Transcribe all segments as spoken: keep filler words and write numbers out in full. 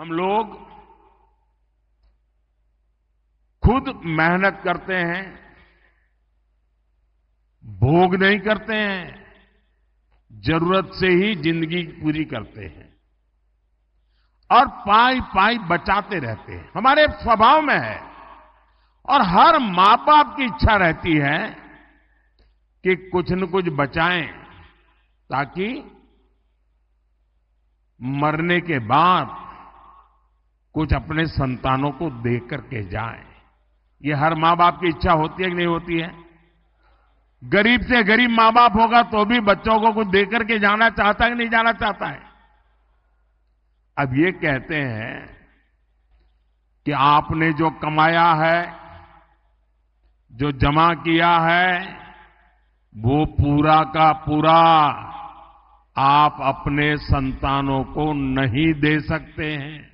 हम लोग खुद मेहनत करते हैं, भोग नहीं करते हैं, जरूरत से ही जिंदगी पूरी करते हैं और पाई पाई बचाते रहते हैं। हमारे स्वभाव में है और हर मां बाप की इच्छा रहती है कि कुछ न कुछ बचाएं ताकि मरने के बाद कुछ अपने संतानों को दे करके जाएं। ये हर मां बाप की इच्छा होती है कि नहीं होती है? गरीब से गरीब मां बाप होगा तो भी बच्चों को कुछ दे करके जाना चाहता है कि नहीं जाना चाहता है? अब ये कहते हैं कि आपने जो कमाया है, जो जमा किया है, वो पूरा का पूरा आप अपने संतानों को नहीं दे सकते हैं।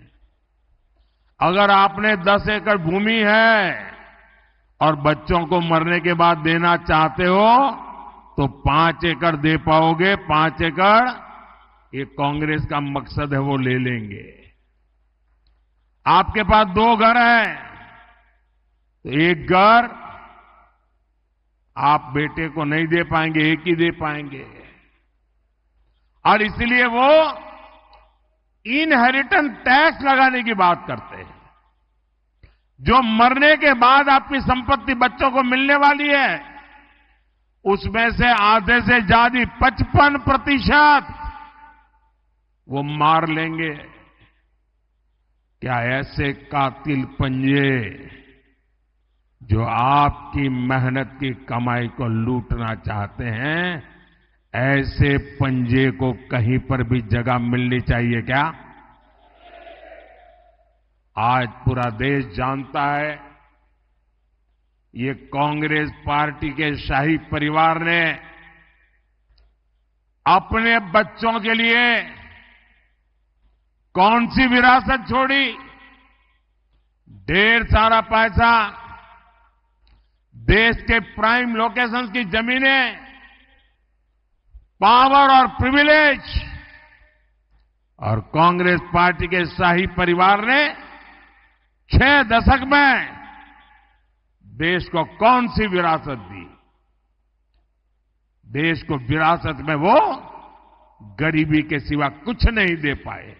अगर आपने दस एकड़ भूमि है और बच्चों को मरने के बाद देना चाहते हो तो पांच एकड़ दे पाओगे, पांच एकड़ ये कांग्रेस का मकसद है वो ले लेंगे। आपके पास दो घर हैं तो एक घर आप बेटे को नहीं दे पाएंगे, एक ही दे पाएंगे और इसलिए वो इनहेरिटेंस टैक्स लगाने की बात करते हैं। जो मरने के बाद आपकी संपत्ति बच्चों को मिलने वाली है उसमें से आधे से ज्यादा पचपन प्रतिशत वो मार लेंगे। क्या ऐसे कातिल पंजे जो आपकी मेहनत की कमाई को लूटना चाहते हैं, ऐसे पंजे को कहीं पर भी जगह मिलनी चाहिए क्या? आज पूरा देश जानता है ये कांग्रेस पार्टी के शाही परिवार ने अपने बच्चों के लिए कौन सी विरासत छोड़ी। ढेर सारा पैसा, देश के प्राइम लोकेशंस की जमीनें, पावर और प्रिविलेज, और कांग्रेस पार्टी के शाही परिवार ने छह दशक में देश को कौन सी विरासत दी? देश को विरासत में वो गरीबी के सिवा कुछ नहीं दे पाए।